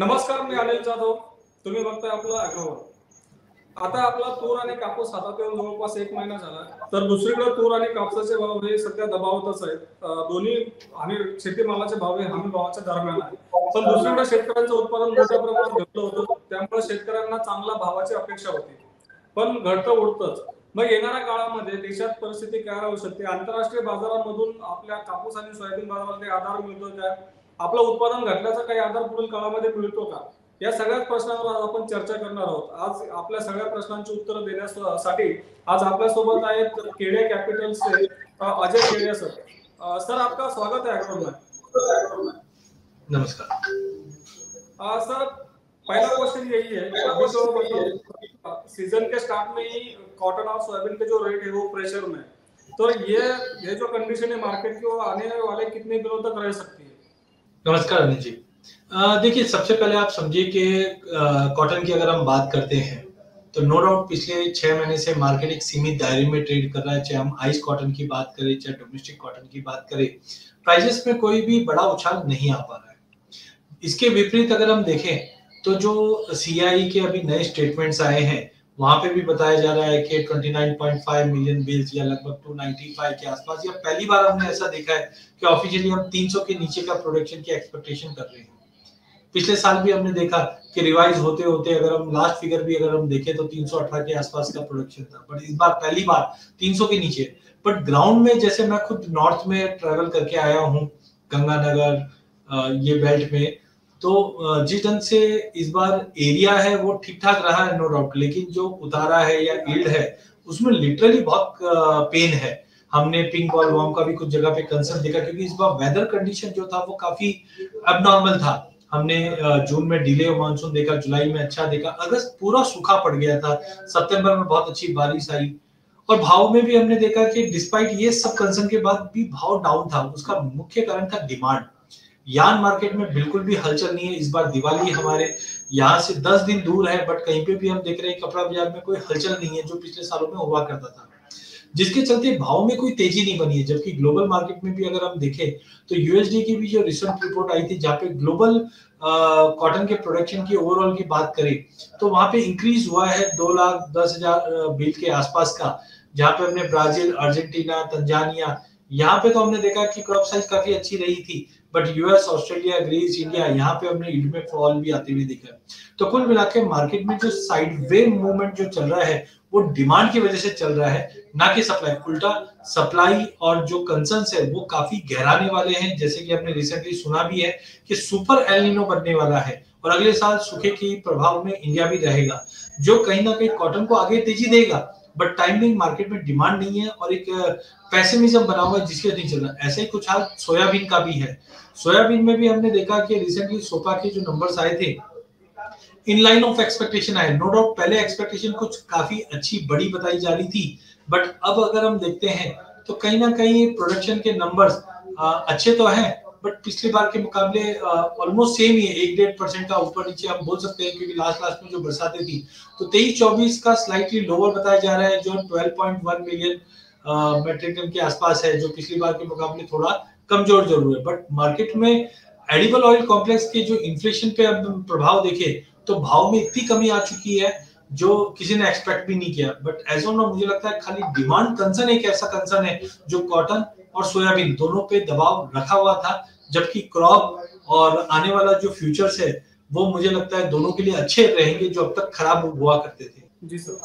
नमस्कार, मी अनिल जाधव. तुम्ही बघताय आपलं अॅग्रोवर. आता आपला तूर आणि कापूस हातात येऊन जवळपास एक महिना झाला, तर दुसरीकडे तूर आणि कापसाचे भाव हे सध्या दबावातच आहेत. दोन्ही आणि शेतीमालाचे भाव हे हमी भावाच्या दरम्यान आहेत, पण दुसरीकडे शेतकऱ्यांचं उत्पादन मोठ्या प्रमाणात घटलं होतं, त्यामुळे शेतकऱ्यांना चांगला भावाची अपेक्षा होती, पण घटत उडतच. मग येणाऱ्या काळामध्ये देशात परिस्थिती काय राहू शकते, आंतरराष्ट्रीय बाजारामधून आपल्या कापूस आणि सोयाबीन बाजारामध्ये आधार मिळतो का, आपलं उत्पादन घटल्याचा काही आधार पुढील काळामध्ये मिळतो का, या सगळ्याच प्रश्नांवर आज आपण चर्चा करणार आहोत. आज आपल्या सगळ्या प्रश्नांची उत्तर देण्यासाठी आज आपल्या सोबत आहेत केडिया कॅपिटल से अजय केडिया सर. सर, आपका स्वागत है अॅग्रोवर में. नमस्कार सर. पहला क्वेश्चन यही है, अभी जो मतलब सीजन के स्टार्ट में ही कॉटन और सोयाबीन के जो रेट है वो प्रेशर में, तो ये जो कंडीशन है मार्केट की, वो आने वाले कितने दिनों तक रह सकती है? नमस्कार अनिल जी. देखिए, सबसे पहले आप समझिए कि कॉटन की अगर हम बात करते हैं तो नो डाउट पिछले 6 महीने से मार्केट एक सीमित दायरे में ट्रेड कर रहा है. चाहे हम आइस कॉटन की बात करें, चाहे डोमेस्टिक कॉटन की बात करें, प्राइसेस में कोई भी बड़ा उछाल नहीं आ पा रहा है. इसके विपरीत अगर हम देखें तो जो CAI के अभी नए स्टेटमेंट्स आए हैं, वहां पे भी बताया जा रहा है कि 29.5 मिलियन बिल्स या लगभग 295 के आसपास, या पहली बार हमने ऐसा देखा है कि ऑफिशियली हम 300 के नीचे का प्रोडक्शन की एक्सपेक्टेशन कर रहे हैं. पिछले साल भी हमने देखा कि रिवाइज होते होते अगर हम लास्ट फिगर भी अगर हम देखें तो 318 के आसपास का प्रोडक्शन था, बट इस बार पहली बार 300 के नीचे. बट ग्राउंड में, जैसे मैं खुद नॉर्थ में ट्रेवल करके आया हूँ, गंगानगर ये बेल्ट में, तो जिस ढंग से इस बार एरिया है वो ठीक ठाक रहा है नो डाउट, लेकिन जो उतारा है या यील्ड है उसमें लिटरली बहुत पेन है. हमने पिंक और वार्म का भी कुछ जगह पे कंसर्न देखा, क्योंकि इस बार वेदर कंडीशन जो था वो काफी अबनॉर्मल था. हमने जून में डिले मानसून देखा, जुलाई में अच्छा देखा, अगस्त पूरा सूखा पड़ गया था, सितंबर में बहुत अच्छी बारिश आई, और भाव में भी हमने देखा कि डिस्पाइट ये सब कंसर्न के बाद भी भाव डाउन था. उसका मुख्य कारण था डिमांड. यार्न मार्केट में बिल्कुल भी हलचल नहीं है. इस बार दिवाली हमारे यहाँ से 10 दिन दूर है, बट कहीं पे भी हम देख रहे हैं कपड़ा बाजार में कोई हलचल नहीं है जो पिछले सालों में हुआ करता था, जिसके चलते भाव में कोई तेजी नहीं बनी है. जबकि ग्लोबल मार्केट में भी अगर हम देखें तो USDA की भी जो रिसेंट रिपोर्ट आई थी, जहाँ पे ग्लोबल कॉटन के प्रोडक्शन की ओवरऑल की बात करें तो वहाँ पे इंक्रीज हुआ है 2,10,000 बिल के आसपास का, जहाँ पे हमने ब्राजील, अर्जेंटीना, तंजानिया, यहाँ पे तो हमने देखा कि क्रॉप साइज काफी अच्छी रही थी, but US, Australia, Greece, India, यहाँ पे हमने यील्ड में फॉल भी आते हुए देखा. तो कुल मिलाकर मार्केट में जो साइडवे मूवमेंट जो चल रहा है वो डिमांड की वजह से चल रहा है, ना कि सप्लाई. उल्टा सप्लाई और जो कंसर्न्स है वो काफी गहराने वाले हैं, जैसे कि हमने रिसेंटली सुना भी है कि सुपर एल नीनो बनने वाला है और अगले साल सूखे के प्रभाव में इंडिया भी रहेगा, जो कहीं ना कहीं कॉटन को आगे तेजी देगा, बट टाइमिंग मार्केट में डिमांड नहीं है और एक पैसिमिज्म बना हुआ है जिसके नहीं चल रहा. ऐसे ही कुछ हाल सोयाबीन का भी है. सोयाबीन में भी हमने देखा कि रिसेंटली SOPA के जो नंबर्स आए थे इन लाइन ऑफ एक्सपेक्टेशन आए. नो डाउट पहले एक्सपेक्टेशन कुछ काफी अच्छी बड़ी बताई जा रही थी, बट अब अगर हम देखते हैं तो कहीं ना कहीं प्रोडक्शन के नंबर्स अच्छे तो हैं, बट पिछले बार के मुकाबले ऑलमोस्ट सेम ही है, 1-1.5% का ऊपर नीचे हम बोल सकते हैं, क्योंकि लास्ट में जो बरसातें थी तो 23-24 का स्लाइटली लोअर बताया जा रहा है, जो 12.1 मिलियन मेट्रिक टन के आसपास है, जो पिछली बार के मुकाबले थोड़ा कमजोर जरूर है. बट मार्केट में एडिबल ऑयल कॉम्प्लेक्स के जो इन्फ्लेशन पे अब प्रभाव देखे तो भाव में इतनी कमी आ चुकी है जो किसी ने एक्सपेक्ट भी नहीं किया. बट एज ऑन नाउ मुझे लगता है खाली डिमांड कंसर्न एक ऐसा कंसर्न है जो कॉटन और सोयाबीन दोनों पे दबाव रखा हुआ था, जबकि क्रॉप और आने वाला जो फ्यूचर्स है वो मुझे लगता है दोनों के लिए अच्छे रहेंगे, जो अब तक खराब हुआ करते थे. जी सर.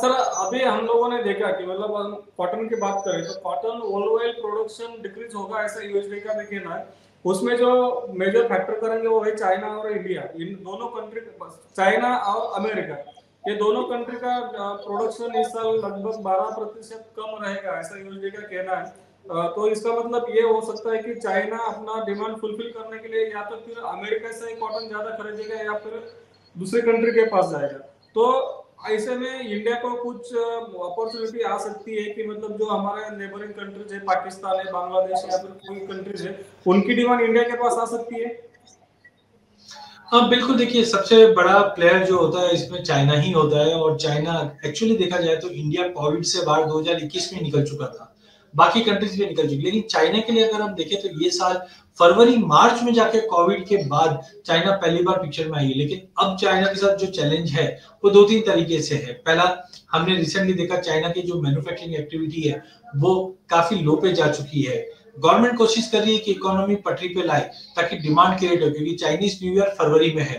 सर, अभी हम लोगों ने देखा कि मतलब कॉटन की बात करें तो कॉटन ओवरऑल प्रोडक्शन डिक्रीज होगा ऐसा USDA का देखना है. उसमें जो मेजर फैक्टर करेंगे वो है चाइना और इंडिया, इन दोनों कंट्री, चाइना और अमेरिका, ये दोनों कंट्री का प्रोडक्शन इस साल लगभग 12% कम रहेगा ऐसा USDA का कहना है. तो इसका मतलब ये हो सकता है कि चाइना अपना डिमांड फुलफिल करने के लिए या तो फिर अमेरिका से कॉटन ज्यादा खरीदेगा या फिर दूसरे कंट्री के पास जाएगा. तो ऐसे में इंडिया को कुछ अपॉर्चुनिटी आ सकती है कि मतलब जो हमारे नेबरिंग कंट्रीज है, पाकिस्तान है, बांग्लादेश या फिर कोई कंट्रीज है, उनकी डिमांड इंडिया के पास आ सकती है. हाँ बिल्कुल. देखिए, सबसे बड़ा प्लेयर जो होता है इसमें चाइना ही होता है, और चाइना एक्चुअली देखा जाए तो इंडिया कोविड से बाहर 2021 में निकल चुका था, बाकी कंट्रीज भी निकल चुकी, लेकिन चाइना के लिए अगर हम देखें तो ये साल फरवरी मार्च में जाके कोविड के बाद चाइना पहली बार पिक्चर में आई है। लेकिन अब चाइना के साथ जो चैलेंज है वो दो तीन तरीके से है। पहला, हमने रिसेंटली देखा चाइना की जो मैन्युफैक्चरिंग एक्टिविटी है वो काफी लो पे जा चुकी है। गवर्नमेंट कोशिश कर रही है कि इकोनॉमी पटरी पे लाए ताकि डिमांड क्रिएट हो, क्योंकि चाइनीज न्यू ईयर फरवरी में है।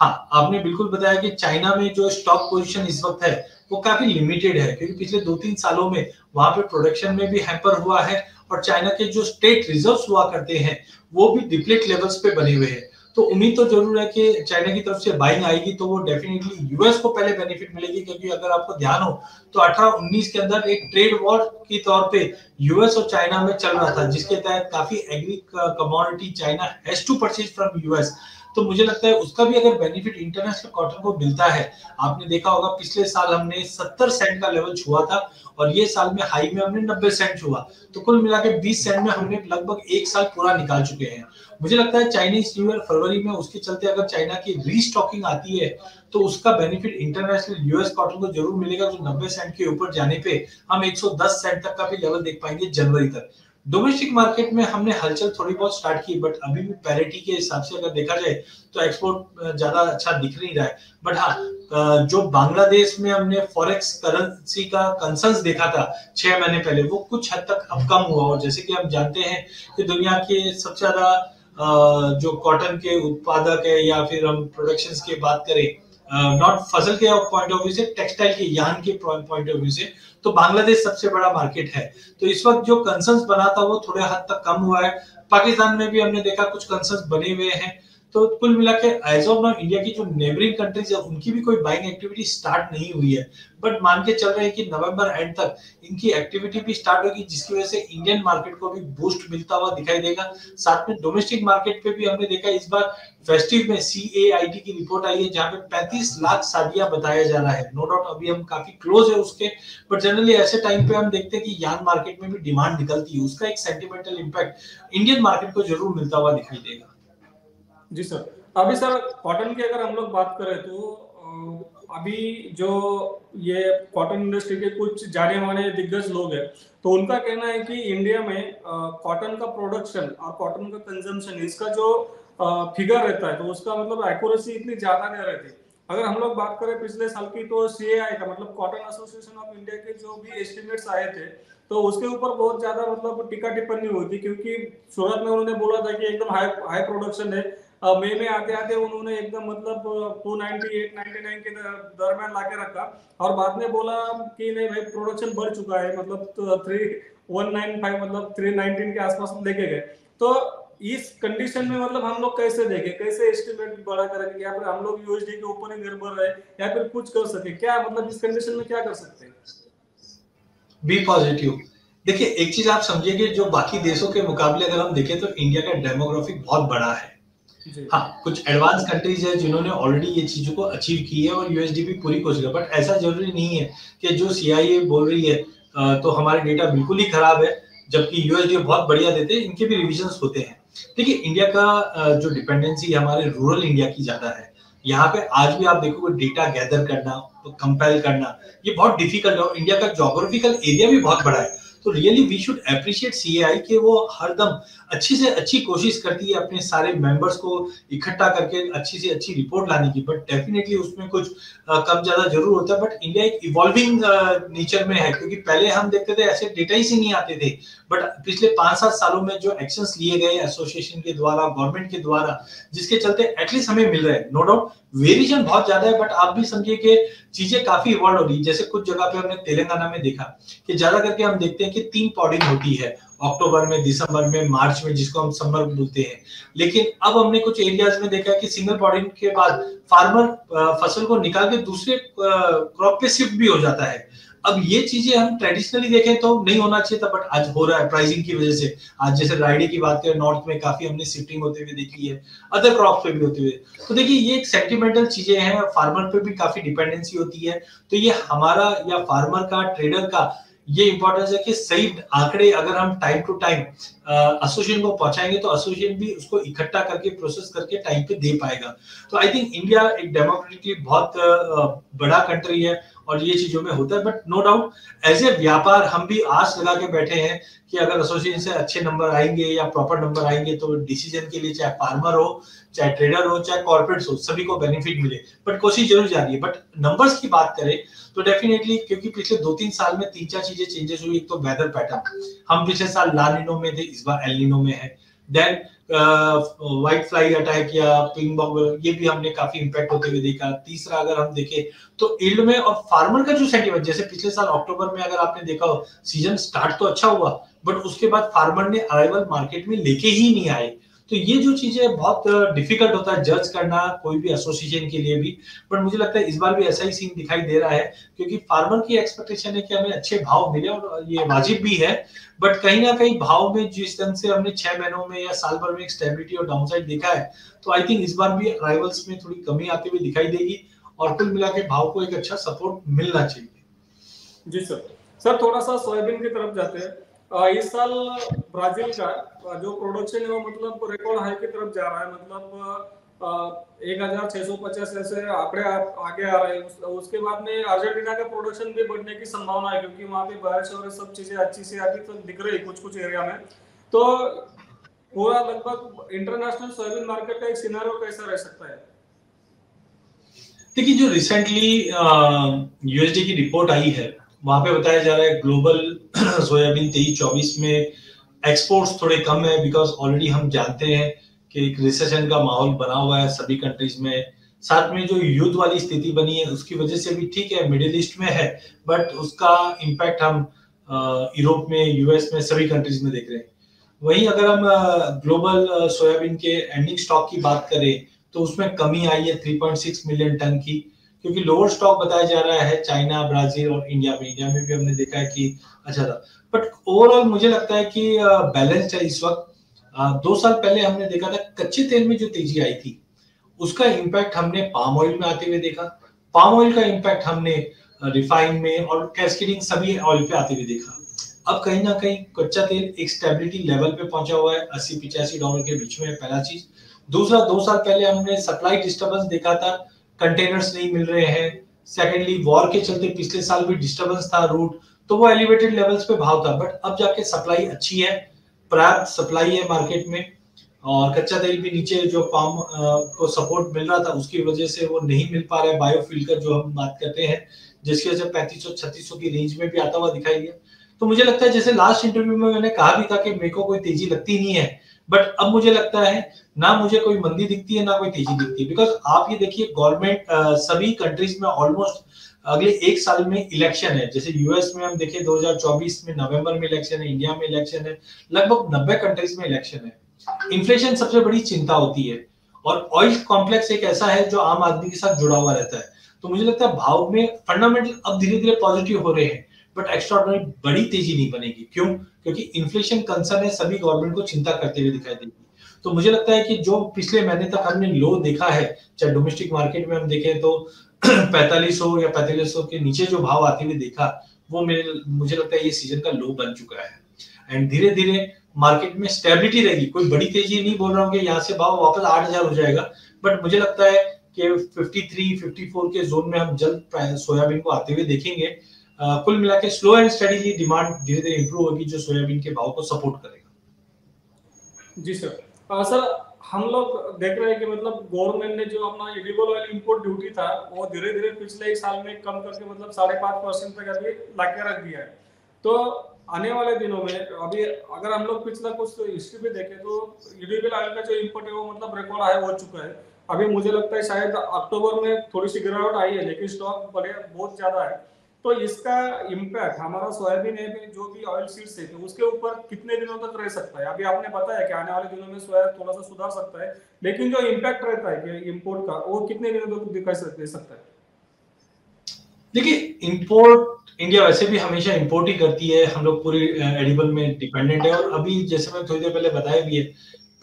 हाँ, आपने बिल्कुल बताया कि चाइना में जो स्टॉक पोजीशन इस वक्त है वो काफी लिमिटेड है, क्योंकि पिछले 2-3 सालों में वहां पे प्रोडक्शन में भी हैम्पर हुआ है और चाइना के जो स्टेट रिजर्व्स हुआ करते हैं वो भी डिप्लीट लेवल्स पे बने हुए हैं। तो उम्मीद तो जरूर है कि चाइना की तरफ से बाइंग आएगी, तो वो डेफिनेटली यूएस को पहले बेनिफिट मिलेगी, क्योंकि अगर आपको ध्यान हो तो 18-19 के अंदर एक ट्रेड वॉर के तौर पे यूएस और चाइना में चल रहा था, जिसके तहत काफी agri commodity China has to purchase from US. तो मुझे लगता है उसका भी अगर बेनिफिट इंटरनेशनल कॉटन को मिलता है, आपने देखा होगा पिछले साल हमने 70 सेंट का लेवल छुआ था और ये साल में हाई में हमने 90 सेंट छुआ, तो कुल मिला के 20 सेंट में हमने लगभग एक साल पूरा निकाल चुके हैं। मुझे लगता है चाइनीज न्यू ईयर फरवरी में, उसके चलते अगर चाइना की रीस्टॉकिंग आती है तो उसका बेनिफिट इंटरनेशनल यूएस कॉटन को जरूर मिलेगा, जो 90 सेंट के ऊपर जाने पे हम 110 सेंट तक का भी लेवल देख पाएंगे जनवरी तक। डोमेस्टिक मार्केट में हमने हलचल थोड़ी बहुत स्टार्ट की, बट अभी भी पैरिटी के हिसाब से अगर देखा जाए तो एक्सपोर्ट ज्यादा अच्छा दिख नहीं रहा है। बट हाँ, जो बांग्लादेश में हमने फॉरेक्स करेंसी का कंसर्न देखा था 6 महीने पहले, वो कुछ हद तक अब कम हुआ। और जैसे कि हम जानते हैं कि दुनिया के सबसे ज्यादा जो कॉटन के उत्पादक है, या फिर हम प्रोडक्शन की बात करें नॉट फसल के पॉइंट ऑफ व्यू से, टेक्सटाइल के यान के पॉइंट ऑफ व्यू से, तो बांग्लादेश सबसे बड़ा मार्केट है। तो इस वक्त जो कंसर्न्स बना था वो थोड़े हद तक कम हुआ है। पाकिस्तान में भी हमने देखा कुछ कंसर्न्स बने हुए हैं। तो कुल मिला के एज ऑफ नाउ इंडिया की जो नेबरिंग कंट्रीज है उनकी भी कोई बाइंग एक्टिविटी स्टार्ट नहीं हुई है, बट मान के चल रहे हैं कि नवंबर एंड तक इनकी एक्टिविटी भी स्टार्ट होगी, जिसकी वजह से इंडियन मार्केट को भी बूस्ट मिलता हुआ दिखाई देगा। साथ में डोमेस्टिक मार्केट पे भी हमने देखा इस बार फेस्टिव में CAI की रिपोर्ट आई है, जहाँ पे 35 लाख शादियां बताया जा रहा है। नो डाउट अभी हम काफी क्लोज है उसके, बट जनरली ऐसे टाइम पे हम देखते हैं कि यान मार्केट में भी डिमांड निकलती है, उसका एक सेंटिमेंटल इम्पैक्ट इंडियन मार्केट को जरूर मिलता हुआ दिखाई देगा। जी सर, अभी सर कॉटन की अगर हम लोग बात करें तो अभी जो ये कॉटन इंडस्ट्री के कुछ जाने माने दिग्गज लोग हैं, तो उनका कहना है कि इंडिया में कॉटन का प्रोडक्शन और कॉटन का कंजम्पशन, इसका जो फिगर रहता है तो उसका मतलब एक्यूरेसी इतनी ज्यादा नहीं रहती। अगर हम लोग बात करें पिछले साल की, तो CAI का मतलब कॉटन एसोसिएशन ऑफ इंडिया के जो भी एस्टिमेट्स आए थे तो उसके ऊपर बहुत ज्यादा मतलब टीका टिप्पणी हुई थी, क्योंकि सूरत में उन्होंने बोला था कि एकदम हाई प्रोडक्शन है। मई में आते आते उन्होंने एकदम मतलब 298-99 के दरम्यान लाके रखा और बाद में बोला कि नहीं भाई प्रोडक्शन बढ़ चुका है, मतलब 3195 मतलब 319 के आसपास हम देखे गए। तो इस कंडीशन में मतलब हम लोग कैसे देखें, कैसे एस्टिमेट बढ़ा करेंगे, या फिर हम लोग यूएसडी के ऊपर ही निर्भर है, या फिर कुछ कर सके क्या, मतलब इस कंडीशन में क्या कर सकते हैं? Be positive. देखिए, एक चीज आप समझिए, जो बाकी देशों के मुकाबले अगर हम देखें तो इंडिया का डेमोग्राफिक बहुत बड़ा है। हाँ, कुछ एडवांस कंट्रीज है जिन्होंने ऑलरेडी ये चीजों को अचीव की है और यूएसडी भी पूरी कोशिश कर, बट ऐसा जरूरी नहीं है कि जो CIA बोल रही है तो हमारे डेटा बिल्कुल ही खराब है, जबकि यूएसडी बहुत बढ़िया देते हैं, इनके भी रिविजन्स होते हैं। देखिए, इंडिया का जो डिपेंडेंसी हमारे रूरल इंडिया की ज्यादा है। यहाँ पे आज भी आप देखोगे डेटा गैदर करना, कंपेयर करना, ये बहुत डिफिकल्ट है। इंडिया का जोग्राफिकल एरिया भी बहुत बड़ा है, तो really we should appreciate CAI कि वो हरदम अच्छी से अच्छी कोशिश करती है अपने सारे मेंबर्स को इकट्ठा करके अच्छी से अच्छी रिपोर्ट लाने की, बट डेफिनेटली उसमें कुछ कम ज्यादा जरूर होता है। बट इंडिया एक इवॉल्विंग नेचर में है, क्योंकि पहले हम देखते थे ऐसे डेटा ही से नहीं आते थे, बट पिछले 5-7 सालों में जो एक्शंस लिए गए एसोसिएशन के द्वारा, गवर्नमेंट के द्वारा, जिसके चलते एटलीस्ट हमें मिल रहा है। नो डाउट वेरिएशन बहुत ज्यादा है, बट आप भी समझिए कि चीजें काफी इवॉल्व हो रही है। जैसे कुछ जगह पे हमने तेलंगाना में देखा कि ज्यादा करके हम देखते हैं कि 3 पॉडिंग होती है, अक्टूबर में, दिसंबर में, मार्च में, जिसको हम समर बोलते हैं। लेकिन अब हमने कुछ एरियाज में देखा कि सिंगल पॉडिंग के बाद फार्मर फसल को निकाल के दूसरे क्रॉप पे शिफ्ट भी हो जाता है। अब ये चीजें हम ट्रेडिशनली देखें तो नहीं होना चाहिए था, बट आज हो रहा है प्राइसिंग की वजह से। आज जैसे राइडी की बात करें, नॉर्थ में काफी हमने शिफ्टिंग होते हुए देखी है, अदर क्रॉप पे भी होते हुए। तो देखिए, ये एक सेंटिमेंटल चीजें हैं, फार्मर पे भी काफी डिपेंडेंसी होती है। तो ये हमारा या फार्मर का, ट्रेडर का ये इम्पोर्टेंस है कि सही आंकड़े अगर हम टाइम टू टाइम एसोसिएशन को पहुंचाएंगे तो एसोसिएशन भी उसको इकट्ठा करके प्रोसेस करके टाइम पे दे पाएगा। तो आई थिंक इंडिया एक डेमोक्रेटिकली बहुत बड़ा कंट्री है और ये चीजों में होता है, but no doubt as a व्यापार हम भी आस लगा के बैठे हैं कि अगर एसोसिएशन से अच्छे नंबर आएंगे या प्रॉपर नंबर आएंगे तो डिसीजन के लिए चाहे फार्मर हो, चाहे ट्रेडर हो, चाहे कॉर्पोरेट्स हो, सभी को बेनिफिट मिले, बट कोशिश जरूर जारी है। बट नंबर्स की बात करें तो डेफिनेटली क्योंकि पिछले 2-3 साल में 3-4 चीजें चेंजेस हुई। एक तो वेदर पैटर्न, हम पिछले साल ला निनो में थे, इस बार एल निनो में है। देन व्हाइट फ्लाई अटैक या पिंग बॉग, ये भी हमने काफी इम्पैक्ट होते हुए देखा। तीसरा अगर हम देखें तो यील्ड में और फार्मर का जो सेंटिमेंट, जैसे पिछले साल अक्टूबर में अगर आपने देखा हो सीजन स्टार्ट तो अच्छा हुआ बट उसके बाद फार्मर ने अराइवल मार्केट में लेके ही नहीं आए। तो ये जो चीजें बहुत डिफिकल्ट होता है जज करना कोई भी एसोसिएशन के लिए भी, बट मुझे लगता है इस बार भी ऐसा ही सीन दिखाई दे रहा है क्योंकि फार्मर की एक्सपेक्टेशन है कि हमें अच्छे भाव मिले और ये वाजिब भी है, बट कहीं ना कहीं भाव में जिस ढंग से हमने 6 महीनों में या साल भर में एक स्टेबिलिटी और डाउनसाइड देखा है तो आई थिंक इस बार भी अराइवल्स में थोड़ी कमी आती हुई दिखाई देगी और कुल मिला के भाव को एक अच्छा सपोर्ट मिलना चाहिए। जी सर। सर थोड़ा सा सोयाबीन की तरफ जाते हैं। इस साल ब्राजील का जो प्रोडक्शन है वो मतलब रिकॉर्ड हाई की तरफ जा रहा है, मतलब 1650 ऐसे आंकड़े आगे आ रहे हैं। उसके बाद में अर्जेंटीना का प्रोडक्शन भी बढ़ने की संभावना है क्योंकि वहाँ पे बारिश और सब चीजें अच्छी से अभी तो दिख रही है कुछ कुछ एरिया में। तो पूरा लगभग इंटरनेशनल सोयाबीन मार्केट का एक सिनेरियो कैसा रह सकता है? देखिए, जो रिसेंटली यूएसडी की रिपोर्ट आई है वहां पे बताया जा रहा है ग्लोबल सोयाबीन 23-24 में एक्सपोर्ट्स थोड़े कम है बिकॉज ऑलरेडी हम जानते हैं कि एक रिसेशन का माहौल बना हुआ है सभी कंट्रीज में। साथ में जो युद्ध वाली स्थिति बनी है उसकी वजह से भी ठीक है मिडिल ईस्ट में है बट उसका इम्पैक्ट हम यूरोप में, यूएस में, सभी कंट्रीज में देख रहे हैं। वहीं अगर हम ग्लोबल सोयाबीन के एंडिंग स्टॉक की बात करें तो उसमें कमी आई है 3.6 मिलियन टन की क्योंकि लोअर स्टॉक बताया जा रहा है चाइना, ब्राजील और इंडिया में भी हमने देखा है कि अच्छा था। बट ओवरऑल मुझे लगता है कि बैलेंस्ड है इस वक्त। 2 साल पहले हमने देखा था कच्चे तेल में जो तेजी आई थी उसका इम्पैक्ट हमने पाम ऑयल में आते हुए देखा, पाम ऑयल का इम्पैक्ट हमने रिफाइन में और कैस्केडिंग सभी ऑयल पे आते हुए देखा। अब कहीं ना कहीं कच्चा तेल एक स्टेबिलिटी लेवल पे पहुंचा हुआ है $80-85 के बीच में, पहला चीज। दूसरा, 2 साल पहले हमने सप्लाई डिस्टर्बेंस देखा था, कंटेनर्स नहीं मिल रहे हैं। सेकेंडली, वॉर के चलते पिछले साल भी डिस्टर्बेंस था रूट, तो वो एलिवेटेड लेवल्स पे भाव था, बट अब जाके सप्लाई अच्छी है, पर्याप्त सप्लाई है मार्केट में और कच्चा तेल भी नीचे जो पाम को सपोर्ट मिल रहा था उसकी वजह से वो नहीं मिल पा रहा है। बायोफ्यूल का जो हम बात करते हैं जिसकी वजह से 3500-3600 की रेंज में भी आता हुआ दिखाई दिया। तो मुझे लगता है जैसे लास्ट इंटरव्यू में मैंने कहा भी था कि मेरे को कोई तेजी लगती नहीं है, बट अब मुझे लगता है ना मुझे कोई मंदी दिखती है ना कोई तेजी दिखती है बिकॉज आप ये देखिए गवर्नमेंट सभी कंट्रीज में ऑलमोस्ट अगले 1 साल में इलेक्शन है। जैसे यूएस में हम देखें 2024 में नवंबर में इलेक्शन है, इंडिया में इलेक्शन है, लगभग 90 कंट्रीज में इलेक्शन है। इन्फ्लेशन सबसे बड़ी चिंता होती है और ऑयल कॉम्प्लेक्स एक ऐसा है जो आम आदमी के साथ जुड़ा हुआ रहता है। तो मुझे लगता है भाव में फंडामेंटल अब धीरे धीरे पॉजिटिव हो रहे हैं बट एक्स्ट्राऑर्डिनरी बड़ी तेजी नहीं बनेगी। क्यों? क्योंकि इन्फ्लेशन कंसर्न है, सभी गवर्नमेंट को चिंता करते हुए दिखाई देगी। तो मुझे लगता है कि जो पिछले महीने तक हमने लो देखा है, चाहे डोमेस्टिक मार्केट में हम देखें तो 4500 या 4500 के नीचे जो भाव आते हुए देखा वो मुझे लगता है ये सीजन का लो बन चुका है एंड धीरे धीरे मार्केट में स्टेबिलिटी रहेगी। कोई बड़ी तेजी नहीं बोल रहा हूँ कि यहाँ से भाव वापस 8000 हो जाएगा, बट मुझे लगता है कि 53-54 के जोन में हम जल्द सोयाबीन को आते हुए देखेंगे। कुल मिला के स्लो एंड स्टडीली डिमांड धीरे धीरे इंप्रूव होगी जो सोयाबीन के भाव को सपोर्ट करेगा। जी सर। सर हम लोग देख रहे हैं कि मतलब गवर्नमेंट ने जो अपना एडिबल ऑयल इंपोर्ट ड्यूटी था वो धीरे धीरे पिछले साल में कम करके मतलब 5.5% तक अभी लाके रख दिया है। तो आने वाले दिनों में अभी अगर हम लोग पिछला कुछ तो हिस्ट्री में देखें तो एडिबल ऑयल का जो इम्पोर्ट है वो मतलब रिकॉर्ड हाई हो चुका है। अभी मुझे लगता है शायद अक्टूबर में थोड़ी सी गिरावट आई है लेकिन स्टॉक बढ़े बहुत ज्यादा है। तो इसका इम्पैक्ट हमारा सोयाबीन में जो भी ऑयल सीड्स है उसके ऊपर कितने दिनों तक रह सकता है? अभी आपने बताया कि आने वाले दिनों में सोयाबीन थोड़ा सा सुधार सकता है लेकिन जो इम्पैक्ट रहता है कि इम्पोर्ट का वो कितने दिनों तक दिखाई दे सकता है? देखिए, इम्पोर्ट इंडिया वैसे भी हमेशा इम्पोर्ट ही करती है, हम लोग पूरी एडिबल में डिपेंडेंट है और अभी जैसे मैंने थोड़ी देर पहले बताया भी है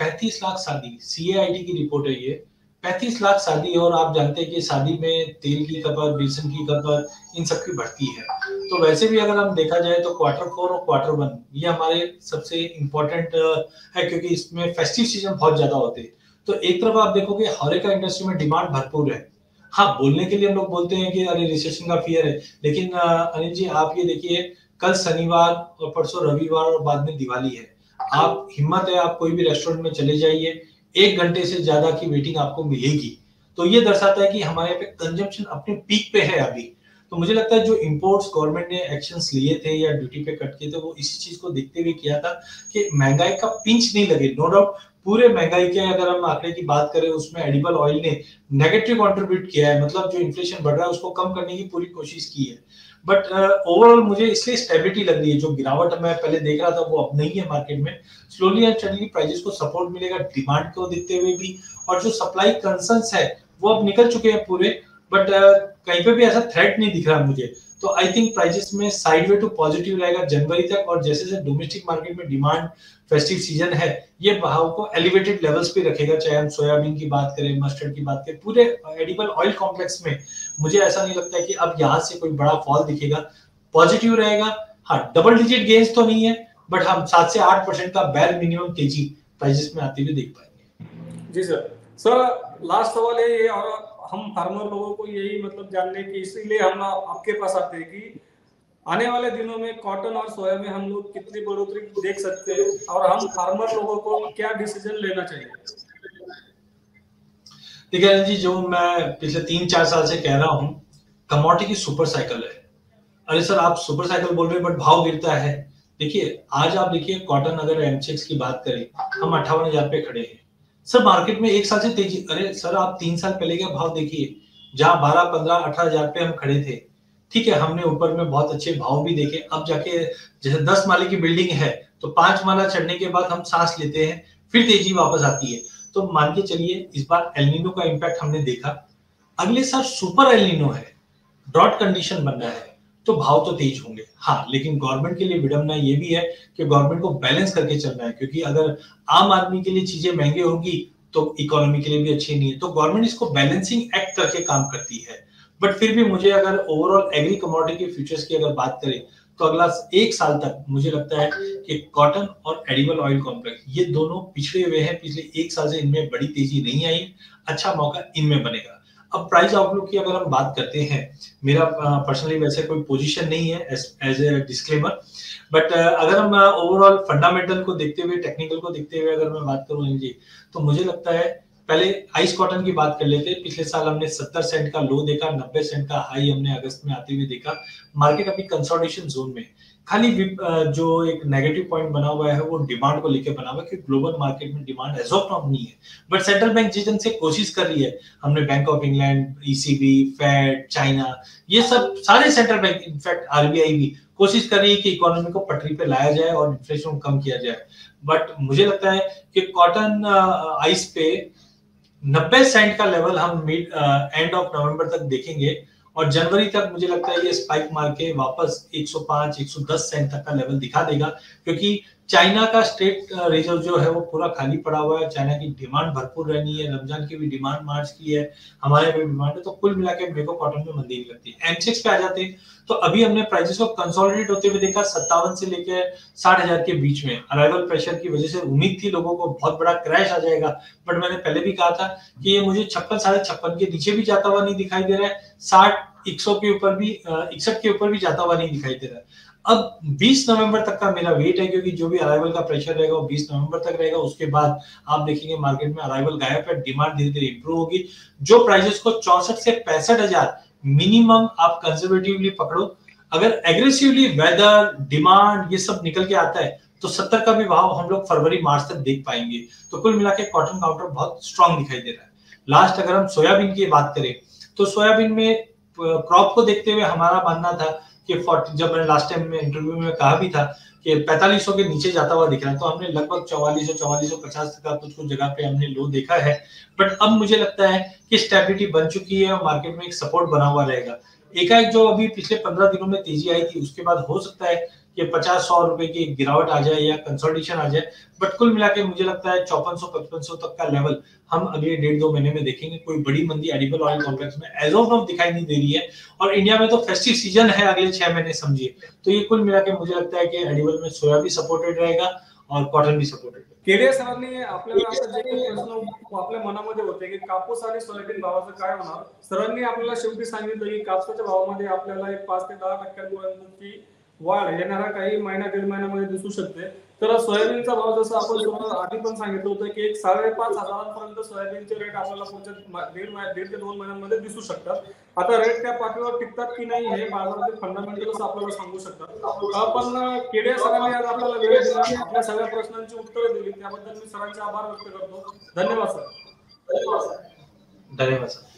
35 लाख शादी CAI की रिपोर्ट है ये 35 लाख शादी, और आप जानते हैं कि शादी में तेल की खपत, बेसन की खपत, इन सब की बढ़ती है। तो वैसे भी अगर हम देखा जाए तो Q4 और Q1 ये हमारे सबसे इम्पोर्टेंट है, क्योंकि इसमें फेस्टिव सीजन बहुत ज्यादा होते हैं। तो एक तरफ आप देखोगे हॉरेका इंडस्ट्री में डिमांड भरपूर है। हाँ, बोलने के लिए हम लोग बोलते हैं कि अरे रिसेशन का फियर है, लेकिन अनिल जी आप ये देखिए, कल शनिवार और परसों रविवार और बाद में दिवाली है। आप हिम्मत है आप कोई भी रेस्टोरेंट में चले जाइए, 1 घंटे से ज्यादा की वेटिंग आपको मिलेगी। तो ये दर्शाता है कि हमारे यहाँ पे कंजम्पशन अपने पीक पे है अभी। तो मुझे लगता है जो इम्पोर्ट्स गवर्नमेंट ने एक्शंस लिए थे या ड्यूटी पे कट किए थे, वो इसी चीज को देखते हुए किया था कि महंगाई का पिंच नहीं लगे। नो डाउट पूरे महंगाई के अगर हम आंकड़े की बात करें, उसमें एडिबल ऑयल ने नेगेटिव कॉन्ट्रीब्यूट किया है, मतलब जो इन्फ्लेशन बढ़ रहा है उसको कम करने की पूरी कोशिश की है। बट ओवरऑल मुझे इसलिए स्टेबिलिटी लग रही है। जो गिरावट मैं पहले देख रहा था वो अब नहीं है मार्केट में। स्लोली एंड स्टडीली प्राइसेस को सपोर्ट मिलेगा डिमांड को देखते हुए भी, और जो सप्लाई कंसर्न्स है वो अब निकल चुके हैं पूरे। बट कहीं पे भी ऐसा थ्रेट नहीं दिख रहा मुझे। तो आई थिंक प्राइसेस में साइडवे टू पॉजिटिव रहेगा जनवरी तक, और जैसे जैसे डोमेस्टिक मार्केट में डिमांड फेस्टिव सीजन है, ये भाव को एलिवेटेड लेवल्स पे रखेगा। चाहे हम सोयाबीन की बात करें, मस्टर्ड की बात करें, पूरे एडिबल ऑयल कॉम्प्लेक्स में मुझे ऐसा नहीं लगता है कि अब यहाँ से कोई बड़ा फॉल दिखेगा। पॉजिटिव रहेगा, हाँ डबल डिजिट गेंस तो नहीं है, बट हम 7 से 8% का बैर मिनिमम तेजी प्राइसेस में आते हुए देख पाएंगे। जी सर। सर लास्ट सवाल है ये, और हम फार्मर लोगों को यही मतलब जानने की, इसीलिए हम आपके पास आते हैं कि आने वाले दिनों में कॉटन और सोया में हम लोग कितनी बढ़ोतरी देख सकते हैं, और हम फार्मर लोगों को क्या डिसीजन लेना चाहिए? देखिए जी, जो मैं पिछले 3-4 साल से कह रहा हूँ, कमोडिटी की सुपर साइकिल है। अरे सर आप सुपर साइकिल बोल रहे हैं बट भाव गिरता है। देखिए आज आप देखिए कॉटन, अगर M6 की बात करें हम 58,000 पे खड़े हैं। सर मार्केट में 1 साल से तेजी, अरे सर आप 3 साल पहले का भाव देखिए जहाँ 12, 15, 18,000 पे हम खड़े थे। ठीक है, हमने ऊपर में बहुत अच्छे भाव भी देखे। अब जाके जैसे 10 माले की बिल्डिंग है तो 5 माला चढ़ने के बाद हम सांस लेते हैं, फिर तेजी वापस आती है। तो मान के चलिए इस बार एल नीनो का इंपैक्ट हमने देखा, अगले साल सुपर एल नीनो है, डॉट कंडीशन बन रहा है, तो भाव तो तेज होंगे। हाँ, लेकिन गवर्नमेंट के लिए विडम्बना ये भी है कि गवर्नमेंट को बैलेंस करके चलना है, क्योंकि अगर आम आदमी के लिए चीजें महंगी होंगी तो इकोनॉमी के लिए भी अच्छी नहीं है। तो गवर्नमेंट इसको बैलेंसिंग एक्ट करके काम करती है। बट फिर भी मुझे अगर ओवरऑल एग्री कमोडिटी के फ्यूचर्स की अगर बात करें तो अगला 1 साल तक मुझे लगता है कि कॉटन और एडिबल ऑयल कॉम्प्लेक्स ये दोनों पिछड़े हुए हैं। पिछले 1 साल से इनमें बड़ी तेजी नहीं आई, अच्छा मौका इनमें बनेगा। अब प्राइस आउटलुक की अगर हम बात करते हैं, मेरा पर्सनली वैसे कोई पोजीशन नहीं है एज ए डिस्क्लेमर, बट अगर हम ओवरऑल फंडामेंटल को देखते हुए, टेक्निकल को देखते हुए अगर मैं बात करूँ जी, तो मुझे लगता है पहले आइस कॉटन की बात कर लेते हैं। पिछले साल हमने 70 सेंट का लो देखा, 90 सेंट का हाई हमने अगस्त में आते हुए देखा। मार्केट अभी कंसोलिडेशन जोन में, खाली जो एक नेगेटिव पॉइंट बना हुआ है वो डिमांड को लेकर बना हुआ है कि ग्लोबल मार्केट में डिमांड एज ऑफ नाउ नहीं है। बट सेंट्रल बैंक जिस ढंग से कोशिश कर रही है, हमने bank of England, ECB, Fed, China, ये सब सारे सेंट्रल बैंक, इनफैक्ट RBI भी कोशिश कर रही है कि इकोनॉमी को पटरी पे लाया जाए और इन्फ्लेशन को कम किया जाए। बट मुझे लगता है कि कॉटन आइस पे 90 सेंट का लेवल हम एंड ऑफ नवंबर तक देखेंगे, और जनवरी तक मुझे लगता है ये स्पाइक मार के वापस 105, 110 सेंट तक का लेवल दिखा देगा, क्योंकि चाइना का स्टेट रिजर्व जो है वो पूरा खाली पड़ा हुआ है। चाइना की डिमांड भरपूर रहनी है, रमजान की भी डिमांड मार्च की है, हमारे भी डिमांड है। तो कुल मिला के मेरे को कॉटन में मंदी नहीं लगती है। M6 पे आ जाते हैं तो अभी हमने प्राइसेस को कंसोलिडेट होते हुए देखा 57 से लेकर 60,000 के बीच में। अराइवल प्रेशर की वजह से उम्मीद थी लोगों को बहुत बड़ा क्रैश आ जाएगा, बट मैंने पहले भी कहा था कि ये मुझे 56, साढ़े 56 के नीचे भी जाता हुआ नहीं दिखाई दे रहा है, 60, 100 के ऊपर भी, 61 के ऊपर भी जाता हुआ नहीं दिखाई दे रहा है। अब 20 नवंबर तक का मेरा वेट है, क्योंकि जो भी अराइवल का प्रेशर रहेगा वो 20 नवंबर तक रहेगा। उसके बाद आप देखेंगे मार्केट में अराइवल गायब है, डिमांड धीरे धीरे इंप्रूव होगी, जो प्राइसेस को 64 से 65,000 मिनिमम आप कंजर्वेटिवली पकड़ो। अगर एग्रेसिवली वेदर, डिमांड ये सब निकल के आता है तो 70 का भी भाव हम लोग फरवरी मार्च तक देख पाएंगे। तो कुल मिला के कॉटन काउंटर बहुत स्ट्रांग दिखाई दे रहा है। लास्ट अगर हम सोयाबीन की बात करें तो सोयाबीन में क्रॉप को देखते हुए हमारा मानना था कि 40, जब मैंने लास्ट टाइम में इंटरव्यू में कहा भी था कि 4500 के नीचे जाता हुआ दिख रहा है, तो हमने लगभग 4450 का कुछ कुछ जगह पे हमने लो देखा है। बट अब मुझे लगता है कि स्टेबिलिटी बन चुकी है और मार्केट में एक सपोर्ट बना हुआ रहेगा। एकाएक जो अभी पिछले 15 दिनों में तेजी आई थी उसके बाद हो सकता है कि 50-100 रुपए की गिरावट आ जाए या कंसोलिडेशन आ जाए, बट कुल मिला के मुझे लगता है 5400-5500 तक का लेवल हम अगले 1.5-2 महीने में देखेंगे। कोई बड़ी मंदी एडिबल ऑयल कॉम्प्लेक्स में एज ऑफ नाउ दिखाई नहीं दे रही है, और इंडिया में तो फेस्टिव सीजन है अगले 6 महीने समझिए, तो ये कुल मिला के मुझे लगता है कि एडिबल में सोया भी सपोर्टेड रहेगा और कॉटन भी सपोर्टेड। केडिया सरांनी आपल्याला जे प्रश्न आपल्या मनामध्ये होते की कापूस आणि सोयाबीन भावाचं काय होणार, सरांनी आपल्याला शेवटी सांगितलं की कापसाच्या भावामध्ये आपल्याला एक 5 ते 10% वाढ येणारा काही महिना 1.5 महिन्यामध्ये दिसू शकते। तर सोयाबीनचा भाव जसं आपण आधी पण सांगितलं होतं की 5,500 पर्यंत सोयाबीनचे रेट आपल्याला पुढच्या 1.5 ते 2 महिन्यांमध्ये दिसू शकतात। आता रेट त्या पातळीवर टिकतात की नाही हे बाजारातील फंडामेंटल्स आपल्याला सांगू शकतात। पण केडिया सरांनी आज आपल्याला वेळ दिला, आपल्या सगळ्या प्रश्नांची उत्तरे दिली, त्याबद्दल मी सरांचे आभार व्यक्त करतो। धन्यवाद सर। धन्यवाद सर।